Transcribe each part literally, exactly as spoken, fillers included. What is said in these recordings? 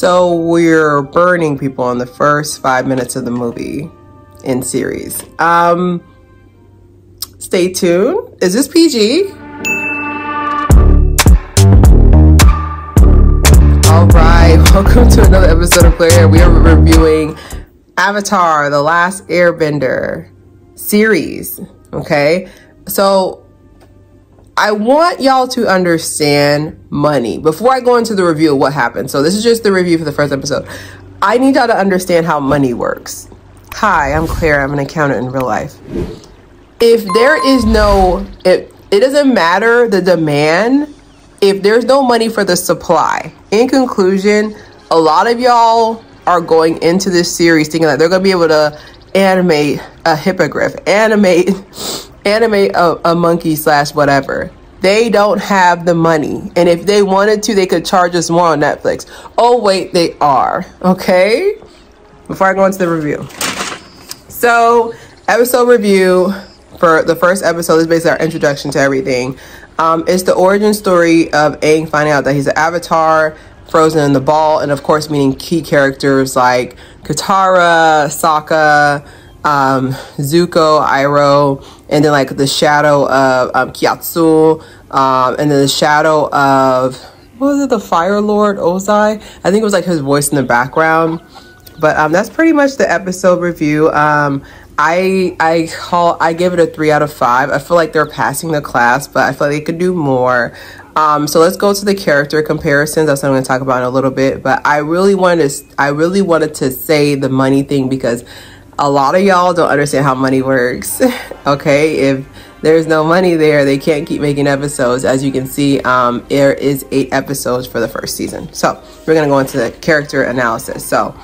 So we're burning people in the first five minutes of the movie in series. Um, stay tuned. Is this P G? All right, welcome to another episode of Claire Haire. We are reviewing Avatar: The Last Airbender series. Okay, so I want y'all to understand money before I go into the review of what happened. So this is just the review for the first episode. I need y'all to understand how money works. Hi, I'm Claire. I'm an accountant in real life. If there is no, it, it doesn't matter the demand if there's no money for the supply. In conclusion, a lot of y'all are going into this series thinking that they're going to be able to animate a hippogriff, animate animate a, a monkey slash whatever. They don't have the money, and if they wanted to, they could charge us more on Netflix. Oh wait, they are. Okay, before I go into the review, so episode review for the first episode is basically our introduction to everything. Um, it's the origin story of Aang finding out that he's an avatar, frozen in the ball, and of course meeting key characters like Katara, Sokka, um, Zuko, Iroh, and then like the shadow of um, Kyatsu, um, and then the shadow of, what was it, the Fire Lord, Ozai? I think it was like his voice in the background. But um, that's pretty much the episode review. Um, I I call I give it a three out of five. I feel like they're passing the class, but I feel like they could do more. Um, so let's go to the character comparisons. That's what I'm going to talk about in a little bit. But I really wanted to, I really wanted to say the money thing because a lot of y'all don't understand how money works. Okay, if there's no money there, they can't keep making episodes. As you can see, um, there is eight episodes for the first season. So we're going to go into the character analysis. So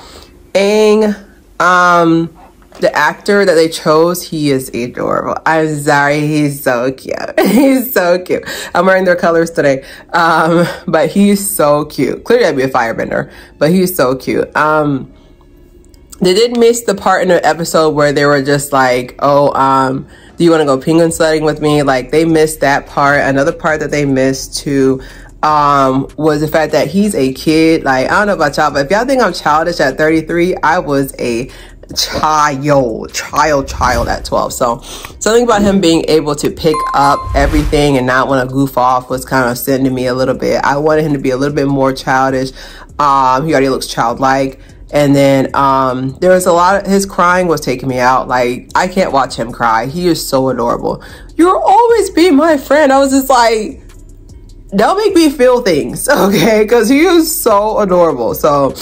Aang, um, the actor that they chose, he is adorable. I'm sorry, he's so cute. He's so cute. I'm wearing their colors today. Um, but he's so cute. Clearly I'd be a firebender, but he's so cute. Um, they did miss the part in the episode where they were just like, oh, um, do you want to go penguin sledding with me? Like, they missed that part. Another part that they missed too um, was the fact that he's a kid. Like, I don't know about y'all, but if y'all think I'm childish at thirty-three, I was a child child child at twelve. So something about him being able to pick up everything and not want to goof off was kind of sending me a little bit. I wanted him to be a little bit more childish. Um he already looks childlike, and then um there was a lot of his crying was taking me out. Like, I can't watch him cry. He is so adorable. You'll always be my friend. I was just like, don't make me feel things, okay, because he is so adorable. So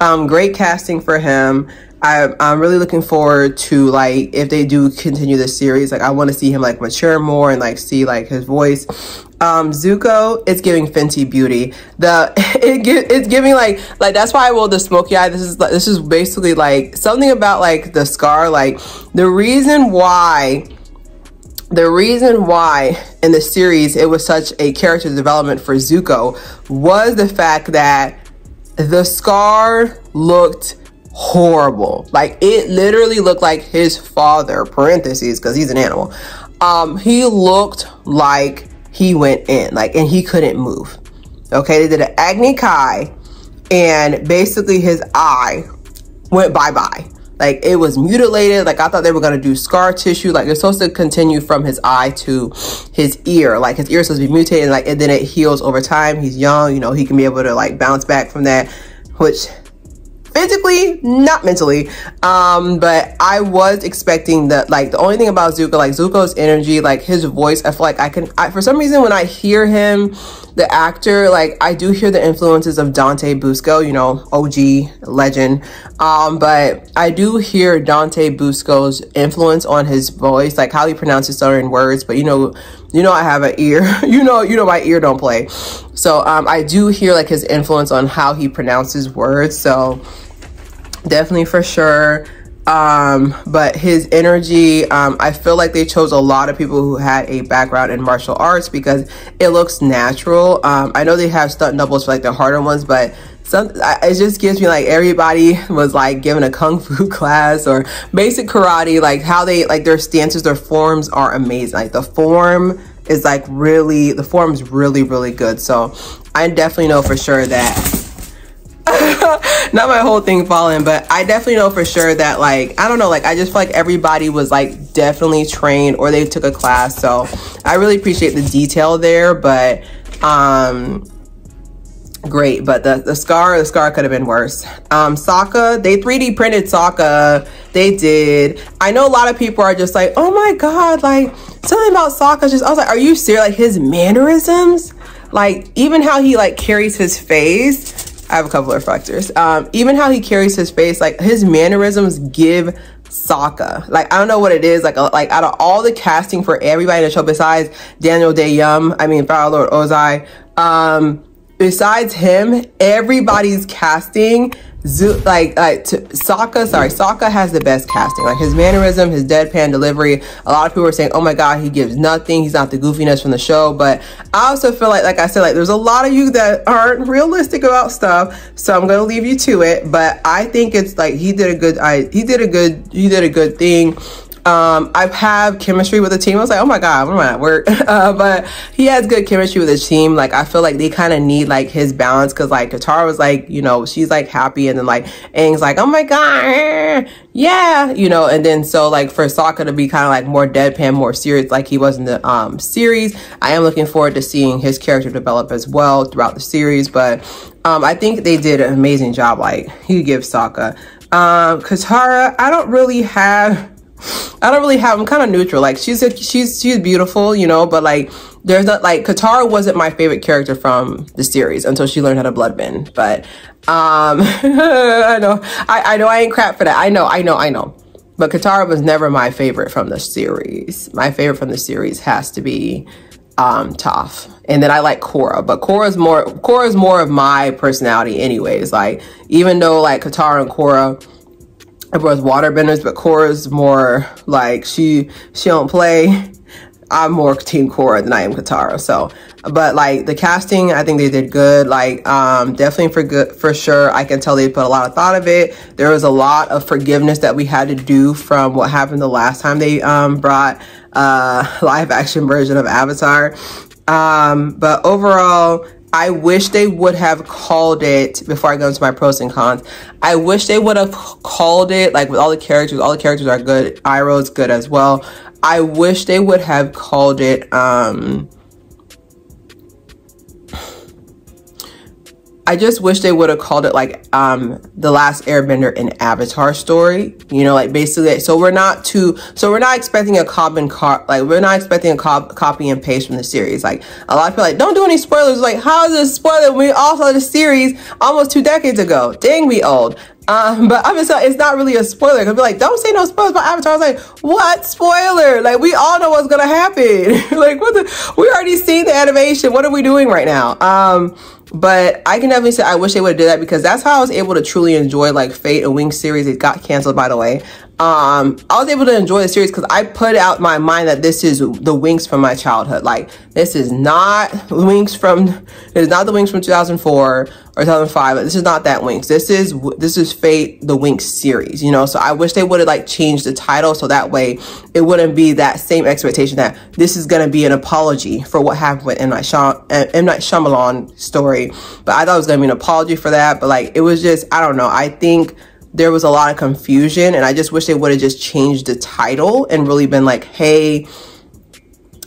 um great casting for him. I, I'm really looking forward to, like, if they do continue this series, like, I want to see him, like, mature more and, like, see, like, his voice. Um, Zuko, it's giving Fenty Beauty. The, it gi it's giving, like, like, that's why I will the smoky eye. This is, this is basically, like, something about, like, the scar. Like, the reason why, the reason why in the series it was such a character development for Zuko was the fact that the scar looked horrible. Like, it literally looked like his father, parentheses, because he's an animal. Um he looked like he went in, like, and he couldn't move. Okay, they did an Agni Kai, and basically his eye went bye-bye. Like, it was mutilated. Like, I thought they were going to do scar tissue. Like, it's supposed to continue from his eye to his ear. Like, his ear is supposed to be mutated, like, and then it heals over time. He's young, you know, he can be able to, like, bounce back from that, which physically, not mentally. Um, but I was expecting that, like, the only thing about Zuko, like, Zuko's energy, like, his voice, I feel like I can, I, for some reason, when I hear him, the actor, like, I do hear the influences of Dante Busco, you know, O G, legend. Um, but I do hear Dante Busco's influence on his voice, like, how he pronounces certain words, but you know, you know, I have an ear, you know, you know, my ear don't play. So, um, I do hear, like, his influence on how he pronounces words. So, definitely, for sure. Um, but his energy, um, I feel like they chose a lot of people who had a background in martial arts because it looks natural. Um, I know they have stunt doubles for, like, the harder ones, but some, I, it just gives me, like, everybody was, like, given a kung fu class or basic karate. Like, how they, like, their stances, their forms are amazing. Like, the form is, like, really, the form is really, really good. So I definitely know for sure that not my whole thing falling, but I definitely know for sure that, like, I don't know, like, I just feel like everybody was, like, definitely trained or they took a class. So I really appreciate the detail there, but um great. But the the scar the scar could have been worse. um Sokka, they three D printed Sokka. They did. I know a lot of people are just like, oh my god, like something about Sokka. Just I was like, are you serious? Like his mannerisms, like even how he like carries his face. I have a couple of reflectors. Um even how he carries his face, like his mannerisms give Sokka, like, I don't know what it is, like, like out of all the casting for everybody in the show besides Daniel Dae Kim, I mean Fire Lord Ozai, um besides him, everybody's casting, like, like to, Sokka, sorry, Sokka has the best casting. Like his mannerism, his deadpan delivery. A lot of people are saying, oh my god, he gives nothing, he's not the goofiness from the show. But I also feel like, like I said, like there's a lot of you that aren't realistic about stuff, so I'm gonna leave you to it. But I think it's like he did a good, I he did a good, he did a good thing. Um, I have chemistry with the team. I was like, oh my god, we're not at work. Uh, but he has good chemistry with his team. Like, I feel like they kind of need like his balance, because like Katara was like, you know, she's like happy, and then like Aang's like, oh my god, yeah, you know. And then so like for Sokka to be kind of like more deadpan, more serious, like he was in the um series. I am looking forward to seeing his character develop as well throughout the series. But um, I think they did an amazing job. Like, he gives Sokka. Um, Katara, I don't really have. I don't really have, I'm kind of neutral. Like, she's a, she's she's beautiful, you know, but like there's not, like Katara wasn't my favorite character from the series until she learned how to bloodbend. But um I know I, I know I ain't crap for that. I know, I know, I know. But Katara was never my favorite from the series. My favorite from the series has to be um Toph. And then I like Korra, but Korra's more Korra's more of my personality anyways. Like, even though like Katara and Korra, everyone's waterbenders, but Korra's more like she she don't play. I'm more team Korra than I am Katara. So, but like the casting, I think they did good. Like, um, definitely for good for sure. I can tell they put a lot of thought of it. There was a lot of forgiveness that we had to do from what happened the last time they um brought a live action version of Avatar. Um, but overall, I wish they would have called it, before I go into my pros and cons, I wish they would have called it, like with all the characters, all the characters are good, Iroh's good as well. I wish they would have called it, um, I just wish they would have called it like um The Last Airbender and Avatar story, you know, like basically. So we're not too so we're not expecting a cop and car like we're not expecting a cop copy and paste from the series. Like, a lot of people are like, don't do any spoilers. Like, how is this spoiler when we all saw the series almost two decades ago? Dang, we old. Um, but I mean, so it's not really a spoiler, because be like, don't say no spoilers about Avatar. I was like, what spoiler? Like, we all know what's gonna happen. Like, what the, we already seen the animation. What are we doing right now? Um, but I can definitely say I wish they would have did that, because that's how I was able to truly enjoy like Fate and Wing series. It got canceled, by the way. Um, I was able to enjoy the series because I put out my mind that this is the Winx from my childhood. Like, this is not Winx from, it's not the Winx from two thousand four. Or two thousand five, like, this is not that Winx. This is this is Fate, the Winx series, you know. So I wish they would have like changed the title so that way it wouldn't be that same expectation that this is gonna be an apology for what happened with M. Night Shyamalan story. But I thought it was gonna be an apology for that. But like, it was just, I don't know. I think there was a lot of confusion, and I just wish they would have just changed the title and really been like, hey,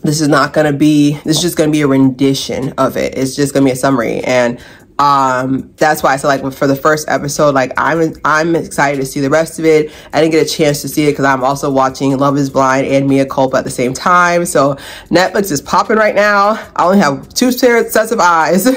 this is not gonna be. This is just gonna be a rendition of it. It's just gonna be a summary. And um that's why I said, like, for the first episode, like, i'm i'm excited to see the rest of it. I didn't get a chance to see it because I'm also watching Love is Blind and Mia Culpa at the same time, so Netflix is popping right now. I only have two sets of eyes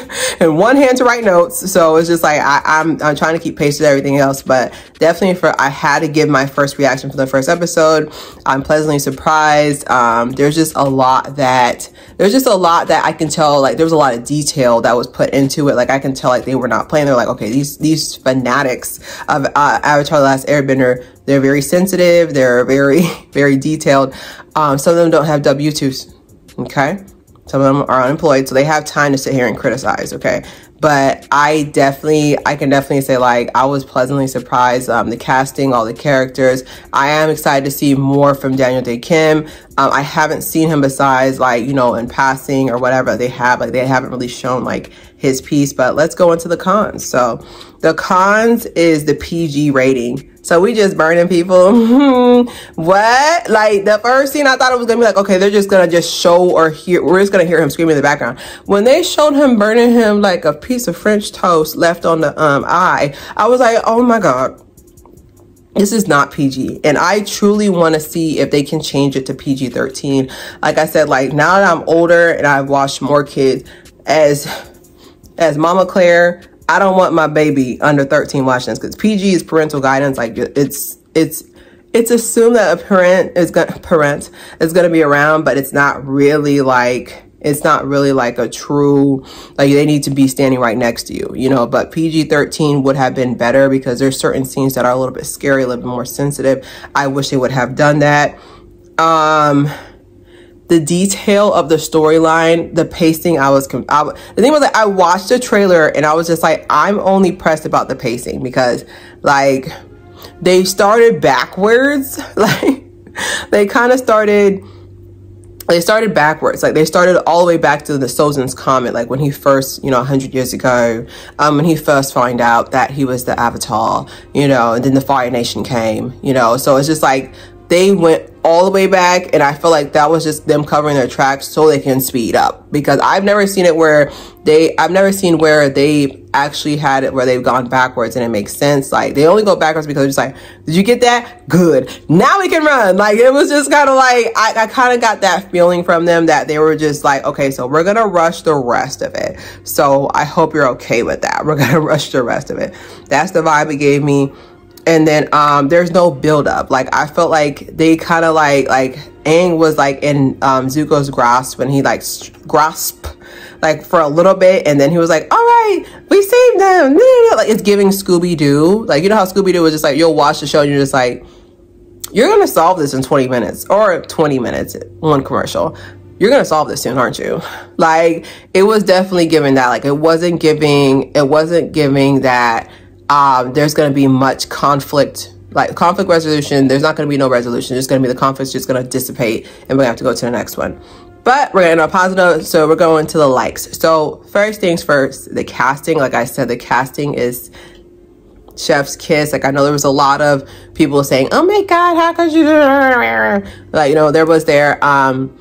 and one hand to write notes, so it's just like I, i'm i'm trying to keep pace with everything else. But definitely for I had to give my first reaction for the first episode. I'm pleasantly surprised. um there's just a lot that there's just a lot that I can tell, like, there was a lot of detail that was put into it. Like, I can tell, like, they were not playing. They're like, okay, these these fanatics of uh, Avatar: The Last Airbender, they're very sensitive, they're very very detailed. um some of them don't have W twos, okay, some of them are unemployed, so they have time to sit here and criticize, okay. But I definitely, I can definitely say, like, I was pleasantly surprised. Um, the casting, all the characters. I am excited to see more from Daniel Dae Kim. Um, I haven't seen him besides, like, you know, in passing or whatever they have. Like, they haven't really shown, like, his piece. But let's go into the cons. So, The cons is the P G rating. So we just burning people. What? Like the first scene, I thought it was gonna be like, okay, they're just gonna just show or hear, we're just gonna hear him screaming in the background. When they showed him burning him like a piece of French toast left on the um eye, I was like, oh my God, this is not P G. And I truly want to see if they can change it to P G thirteen. Like I said, like now that I'm older and I've watched more kids, as as Mama Claire, I don't want my baby under thirteen watching this, because P G is parental guidance. Like it's it's it's assumed that a parent is gonna parent is gonna be around, but it's not really like it's not really like a true, like they need to be standing right next to you, you know. But P G thirteen would have been better, because there's certain scenes that are a little bit scary, a little bit more sensitive. I wish they would have done that. Um, the detail of the storyline, the pacing, I was, I, the thing was that like, I watched the trailer and I was just like, I'm only pressed about the pacing, because like they started backwards. Like they kind of started, they started backwards. Like they started all the way back to the Sozin's Comet. Like when he first, you know, a hundred years ago, um, when he first find out that he was the Avatar, you know, and then the Fire Nation came, you know, so it's just like, they went all the way back, and I feel like that was just them covering their tracks so they can speed up, because I've never seen it where they, I've never seen where they actually had it where they've gone backwards and it makes sense. Like they only go backwards because they're just like, did you get that? Good. Now we can run. Like it was just kind of like, I, I kind of got that feeling from them that they were just like, okay, so we're going to rush the rest of it. So I hope you're okay with that. We're going to rush the rest of it. That's the vibe it gave me. And then um, there's no build up. Like I felt like they kind of like like Aang was like in um, Zuko's grasp when he like grasped like for a little bit, and then he was like, all right, we saved them. Like it's giving Scooby Doo. Like you know how Scooby Doo was just like, you'll watch the show and you're just like, you're gonna solve this in twenty minutes or twenty minutes, one commercial. You're gonna solve this soon, aren't you? Like it was definitely giving that. Like it wasn't giving. It wasn't giving that. Um, there's going to be much conflict, like conflict resolution. There's not going to be no resolution. There's going to be the conflict's just going to dissipate, and we're going to have to go to the next one. But we're going to positive, so we're going to the likes. So first things first, the casting. Like I said, the casting is chef's kiss. Like I know there was a lot of people saying, oh my God, how could you do that? Like, you know, there was there. Um,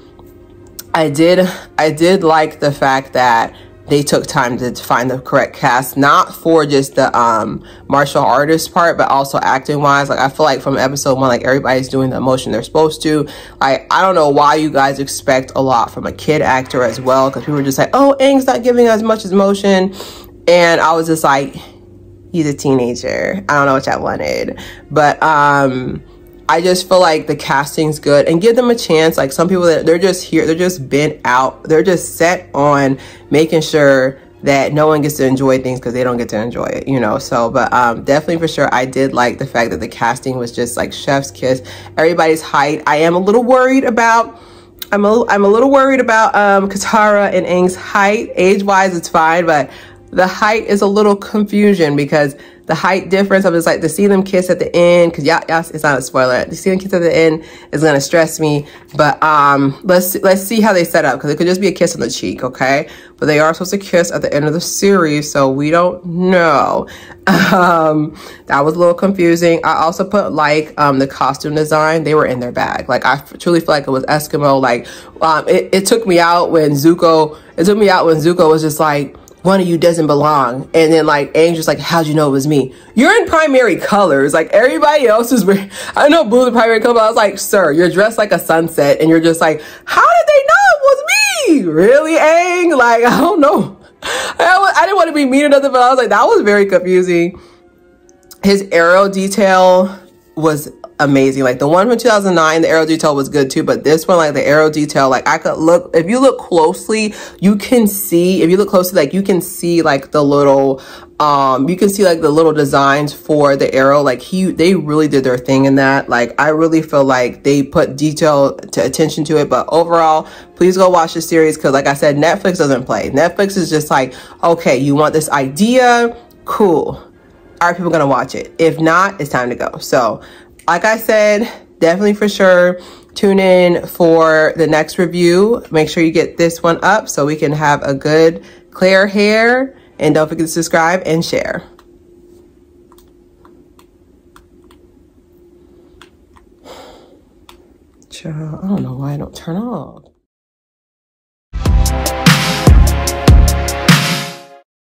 I did, I did like the fact that they took time to find the correct cast, not for just the um, martial artist part, but also acting wise. Like I feel like from episode one, like everybody's doing the emotion they're supposed to. Like I don't know why you guys expect a lot from a kid actor as well, because people are just like, oh, Aang's not giving as much emotion, and I was just like, he's a teenager. I don't know what I wanted, but um, I just feel like the casting's good, and give them a chance. Like some people that they're just here, they're just bent out, they're just set on making sure that no one gets to enjoy things because they don't get to enjoy it, you know. So but um definitely for sure I did like the fact that the casting was just like chef's kiss. Everybody's height, I am a little worried about i'm a, I'm a little worried about um Katara and Aang's height. Age wise it's fine, but the height is a little confusion, because the height difference, I'm just like, to see them kiss at the end, because y'all, it's not a spoiler, to see them kiss at the end is going to stress me. But um, let's let's see how they set up, because it could just be a kiss on the cheek, okay? But they are supposed to kiss at the end of the series, so we don't know. Um, that was a little confusing. I also put, like, um, the costume design. They were in their bag. Like, I truly feel like it was Eskimo. Like, um, it, it took me out when Zuko, it took me out when Zuko was just like, one of you doesn't belong, and then like Aang's just like, how'd you know it was me? You're in primary colors, like everybody else is wearing, I know blue is primary color, but I was like, sir, you're dressed like a sunset, and you're just like, how did they know it was me? Really, Aang? Like I don't know. I, was, I didn't want to be mean or nothing, but I was like, that was very confusing. His arrow detail was amazing. Like the one from two thousand nine, the arrow detail was good too, but this one, like the arrow detail, like I could look, if you look closely, you can see, if you look closely, like you can see like the little, um, you can see like the little designs for the arrow. Like he, they really did their thing in that. Like I really feel like they put detail to attention to it, but overall, please go watch the series. Cause like I said, Netflix doesn't play. Netflix is just like, okay, you want this idea? Cool. Are people going to watch it? If not, it's time to go. So like I said, definitely for sure, tune in for the next review. Make sure you get this one up so we can have a good Claire Haire. And don't forget to subscribe and share. Child, I don't know why I don't turn off.